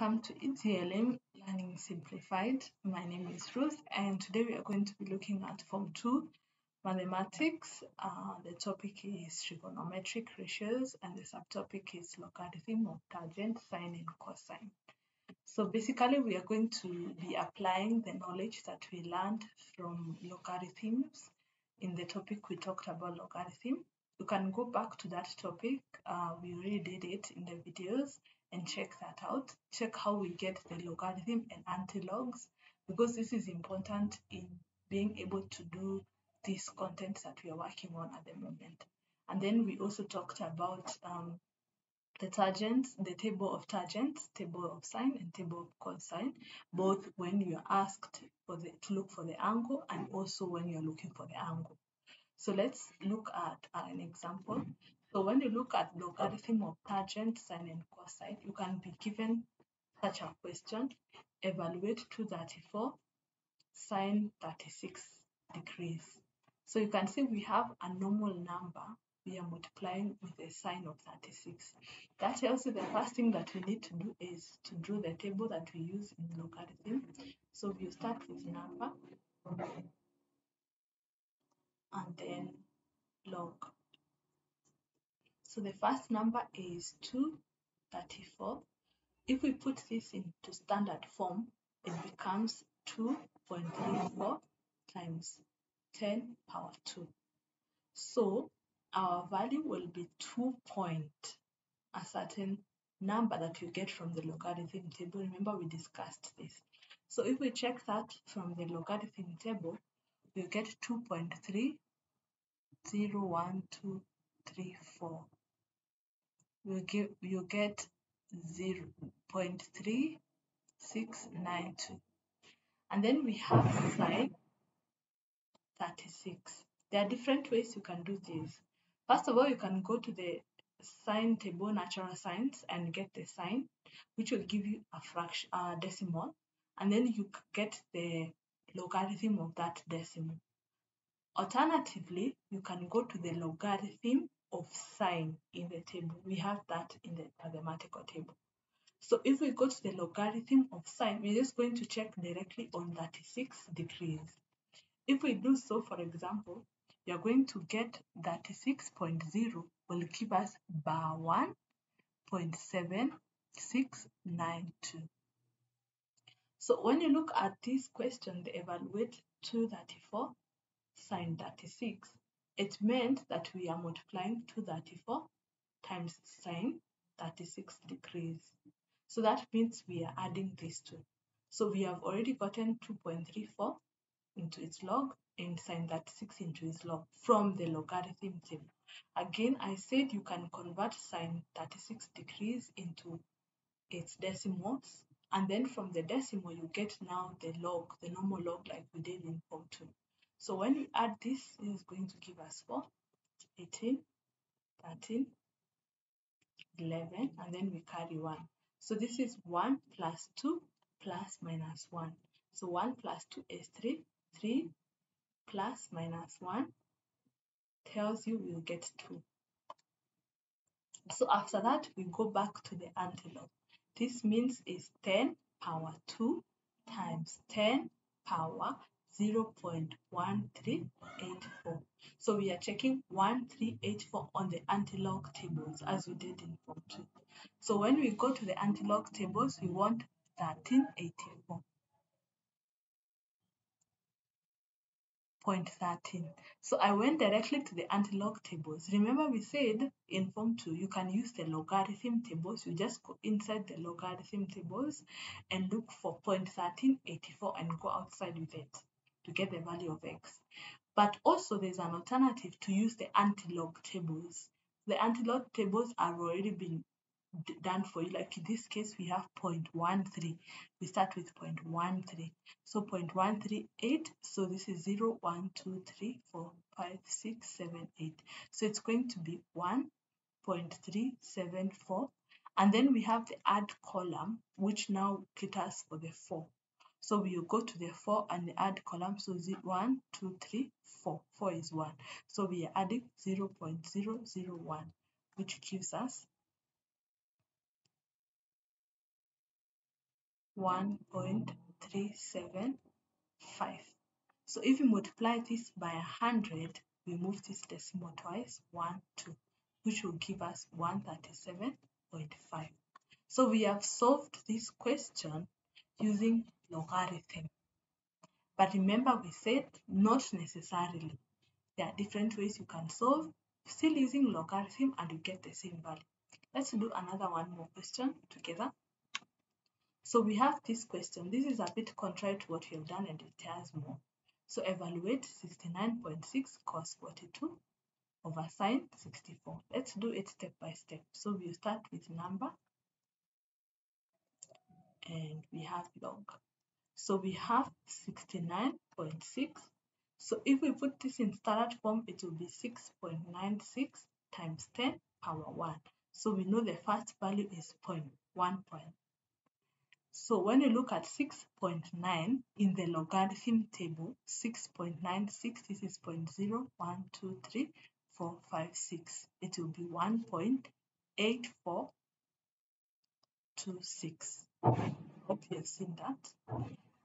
Welcome to ETLM Learning Simplified. My name is Ruth, and today we are going to be looking at Form 2 Mathematics. The topic is trigonometric ratios, and the subtopic is logarithm of tangent, sine, and cosine. So basically, we are going to be applying the knowledge that we learned from logarithms. In the topic, we talked about logarithm. You can go back to that topic. We already did it in the videos. And check that out. Check how we get the logarithm and antilogs, because this is important in being able to do this content that we are working on at the moment. And then we also talked about the tangents, the table of tangents, table of sine and table of cosine, both when you're asked for to look for the angle and also when you're looking for the angle. So let's look at an example. So when you look at logarithm of tangent, sine, and cosine, you can be given such a question: evaluate 234 sine 36 degrees. So you can see we have a normal number we are multiplying with the sine of 36. That tells you the first thing that we need to do is to draw the table that we use in logarithm. So we start with number and then log. So the first number is 234. If we put this into standard form, it becomes 2.34 times 10 power 2. So our value will be 2 point a certain number that you get from the logarithm table. Remember, we discussed this. So if we check that from the logarithm table, we get 2.301234. You get 0.3692, and then we have sine 36. There are different ways you can do this. First of all, you can go to the sine table, natural signs, and get the sine, which will give you a fraction, decimal, and then you get the logarithm of that decimal. Alternatively, you can go to the logarithm of sine in the table. We have that in the mathematical table. So if we go to the logarithm of sine, we're just going to check directly on 36 degrees. If we do so, for example, you're going to get 36.0 will give us bar 1.7692. So when you look at this question, they evaluate 234 sine 36. It meant that we are multiplying 234 times sine 36 degrees. So that means we are adding these two. So we have already gotten 2.34 into its log and sine 36 into its log from the logarithm table. Again, I said you can convert sine 36 degrees into its decimals, and then from the decimal you get now the log, the normal log like we did in Form 2. So when we add this, it is going to give us 4, 18, 13, 11, and then we carry 1. So this is 1 plus 2 plus minus 1. So 1 plus 2 is 3, 3 plus minus 1 tells you we'll get 2. So after that, we go back to the antilog. This means it's 10 power 2 times 10 power 0.1384. So we are checking 1384 on the antilog tables as we did in Form 2. So when we go to the antilog tables, we want 1384.13. So I went directly to the antilog tables. Remember, we said in Form 2 you can use the logarithm tables. You just go inside the logarithm tables and look for 0.1384 and go outside with it to get the value of x. But also there's an alternative to use the antilog tables. The antilog tables are already been done for you. Like in this case, we have 0.13. We start with 0.13. So 0.138. So this is 0, 1, 2, 3, 4, 5, 6, 7, 8. So it's going to be 1.374. And then we have the add column, which now caters for the 4. So we will go to the 4 and add column. So 1, 2, 3, 4. 4 is 1. So we are adding 0.001, which gives us 1.375. So if you multiply this by 100, we move this decimal twice, 1, 2, which will give us 137.5. So we have solved this question using logarithm. But remember, we said not necessarily. There are different ways you can solve, still using logarithm, and you get the same value. Let's do another one more question together. So we have this question. This is a bit contrary to what we have done and requires more. So evaluate 69.6 cos 42 over sine 64. Let's do it step by step. So we start with number and we have log. So we have 69.6. So if we put this in standard form, it will be 6.96 times 10 power 1. So we know the first value is 0.1. So when you look at 6.9 in the logarithm table, 6.96, this is 0.012345.6. It will be 1.8426. Hope you have seen that.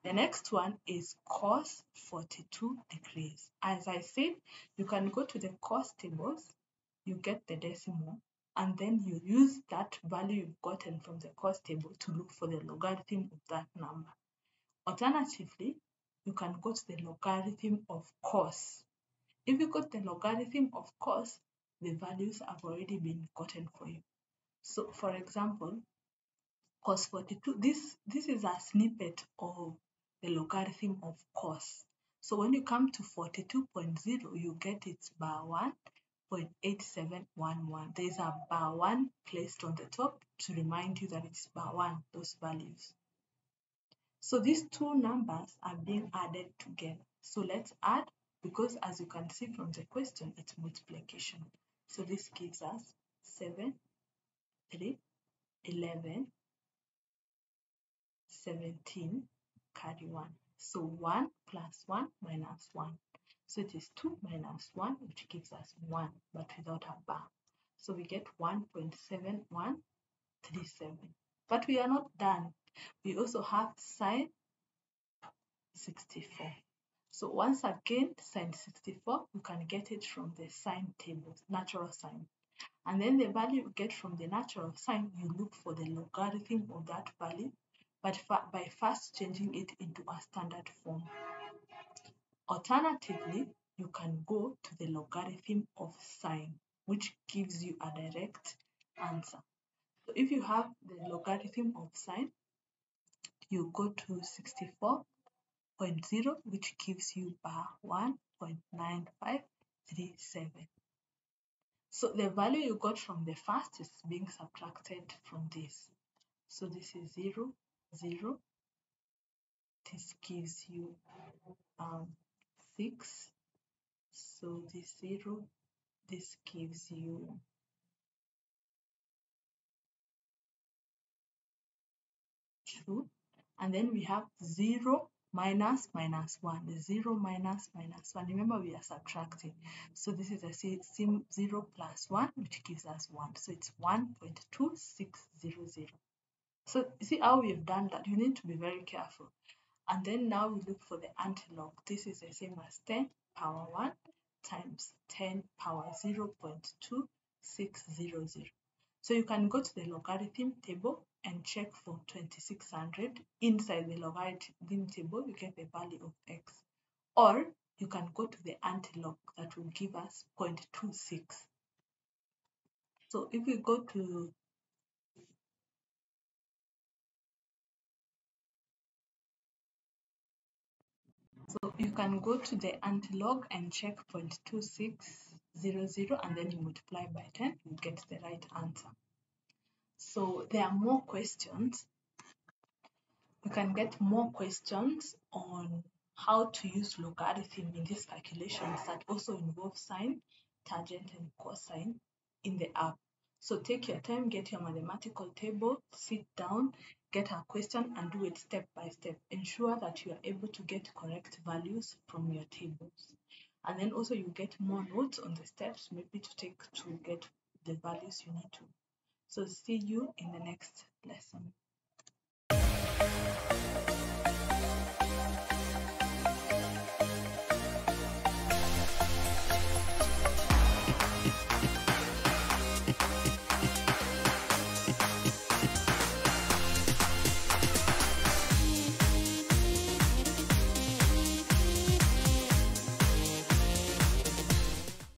The next one is cos 42 degrees. As I said, you can go to the cos tables, you get the decimal, and then you use that value you've gotten from the cos table to look for the logarithm of that number. Alternatively, you can go to the logarithm of cos. If you got the logarithm of cos, the values have already been gotten for you. So, for example, cos 42, this is a snippet of the logarithm of cos. So when you come to 42.0, you get its bar 1.8711. There is a bar 1 placed on the top to remind you that it's bar 1, those values. So these two numbers are being added together. So let's add, because as you can see from the question, it's multiplication. So this gives us 7, 3, 11, 17, carry 1. So 1 plus 1 minus 1. So it is 2 minus 1, which gives us 1, but without a bar. So we get 1.7137. But we are not done. We also have sine 64. So once again, sine 64, you can get it from the sine table, natural sine. And then the value you get from the natural sine, you look for the logarithm of that value, but by first changing it into a standard form. Alternatively, you can go to the logarithm of sine, which gives you a direct answer. So if you have the logarithm of sine, you go to 64.0, which gives you bar 1.9537. So the value you got from the first is being subtracted from this. So this is 0, 0. This gives you 6. So this 0, this gives you 2. And then we have 0 minus minus 1. 0 minus minus 1. Remember, we are subtracting. So this is a 0 plus 1, which gives us 1. So it's 1.2600. So you see how we've done that. You need to be very careful. And then now we look for the antilog. This is the same as 10 power 1 times 10 power 0.2600. So you can go to the logarithm table and check for 2600. Inside the logarithm table, you get the value of x. Or you can go to the antilog that will give us 0.26. So if we go to the antilog and check 0.2600, and then you multiply by 10, you get the right answer. So there are more questions. You can get more questions on how to use logarithm in these calculations that also involve sine, tangent, and cosine in the app. So take your time, get your mathematical table, sit down, get a question and do it step by step. Ensure that you are able to get correct values from your tables. And then also you get more notes on the steps maybe to take to get the values you need to. So see you in the next lesson.